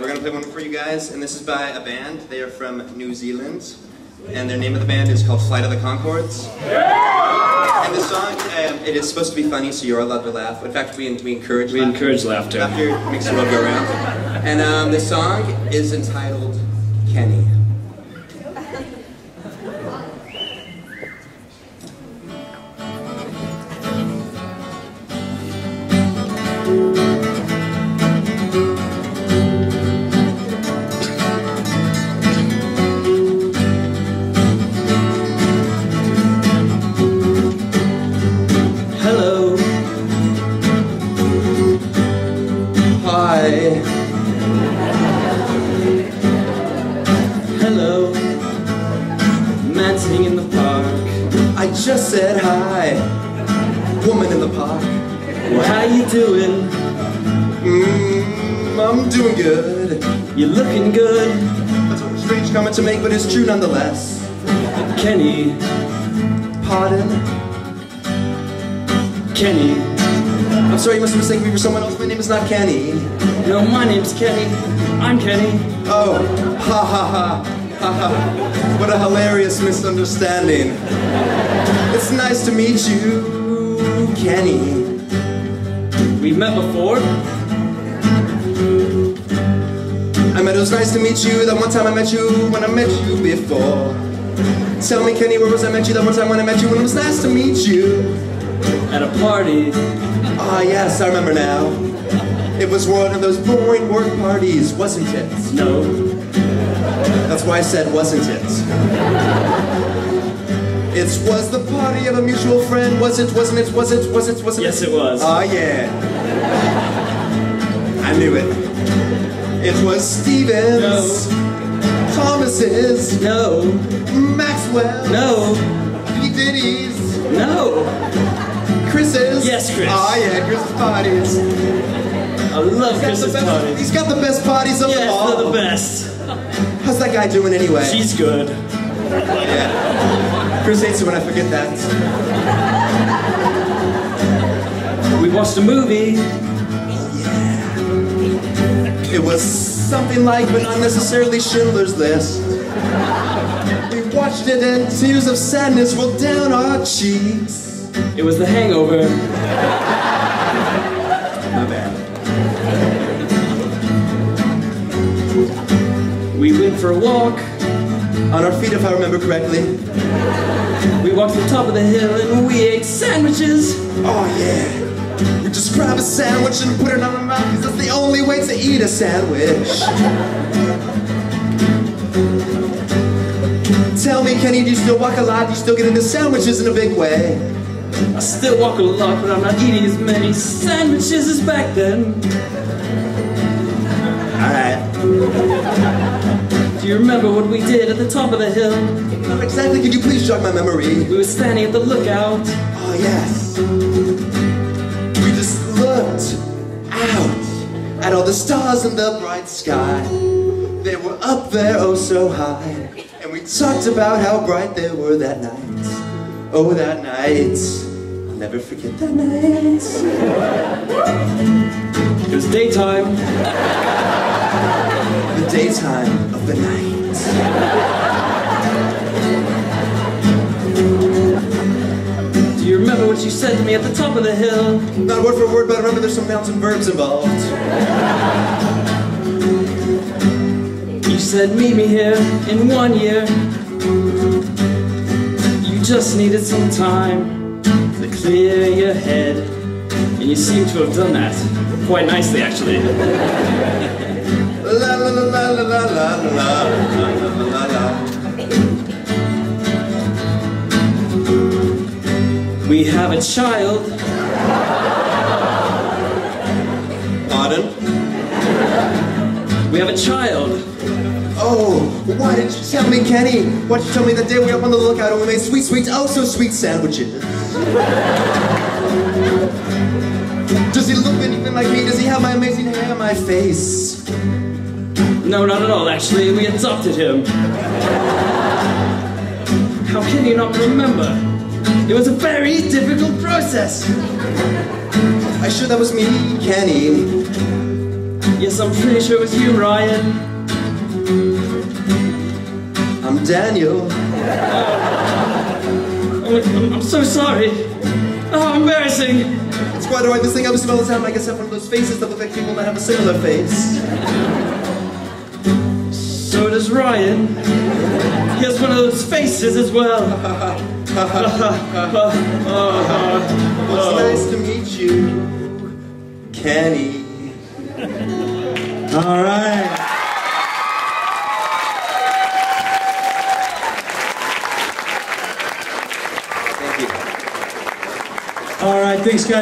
We're going to play one for you guys, and this is by a band. They are from New Zealand, and their name of the band is called Flight of the Conchords. Yeah! And the song, it is supposed to be funny, so you're allowed to laugh. In fact, we encourage laughter. Laughter makes the world go around. And the song is entitled Kenny. Hello, man in the park. I just said hi. Woman in the park. Well, how you doing? I'm doing good. You're looking good. That's a strange comment to make, but it's true nonetheless. Kenny, pardon? Kenny. I'm sorry, you must have mistaken me for someone else. My name is not Kenny. No, my name's Kenny. I'm Kenny. Oh, ha ha ha, ha ha. What a hilarious misunderstanding. It's nice to meet you, Kenny. We've met before. It was nice to meet you that one time I met you when I met you before. Tell me, Kenny, where was I met you that one time when I met you when it was nice to meet you? At a party. Ah, yes, I remember now. It was one of those boring work parties, wasn't it? No. That's why I said, wasn't it? It was the party of a mutual friend, was it, wasn't it, was it, was it, wasn't it? Yes, it was. Ah, yeah. I knew it. It was Stevens. No. Thomas's. No. Maxwell. No. P. Diddy's. No. Chris's? Yes, Chris. Ah, yeah, Chris's parties. I love Chris's parties. He's got the best parties of them all. Yes, they're the best. How's that guy doing anyway? She's good. Yeah. Chris hates it when I forget that. We watched a movie. Yeah. It was something like, but not necessarily Schindler's List. We watched it and tears of sadness rolled down our cheeks. It was The Hangover. My bad. We went for a walk. On our feet, if I remember correctly. We walked to the top of the hill and we ate sandwiches. Oh yeah. We just grab a sandwich and put it on our mouth, because that's the only way to eat a sandwich. Tell me, Kenny, do you still walk a lot? Do you still get into sandwiches in a big way? I still walk a lot, but I'm not eating as many sandwiches as back then. Alright. Do you remember what we did at the top of the hill? Not exactly, could you please jog my memory? We were standing at the lookout. Oh yes. We just looked out at all the stars in the bright sky. They were up there oh so high. And we talked about how bright they were that night. Oh, that night. I'll never forget that night. It was daytime. The daytime of the night. Do you remember what you said to me at the top of the hill? Not word for word, but I remember there's some nouns and verbs involved. You said, meet me here in 1 year. Just needed some time to clear your head, and you seem to have done that quite nicely, actually. La la la la la la la la la la. We have a child. Pardon? We have a child. Oh, why didn't you tell me, Kenny? Why didn't you tell me that day we were up on the lookout and we made sweet, sweet, oh so sweet sandwiches? Does he look anything like me? Does he have my amazing hair on my face? No, not at all, actually. We adopted him. How can you not remember? It was a very difficult process. I sure that was me, Kenny. Yes, I'm pretty sure it was you, Ryan. I'm Daniel. I'm so sorry. Oh, embarrassing. It's quite alright. This thing happens all the time. I guess I have one of those faces that look like people that have a similar face. So does Ryan. He has one of those faces as well. Well, it's nice to meet you, Kenny. All right. Thank you. All right, thanks, guys.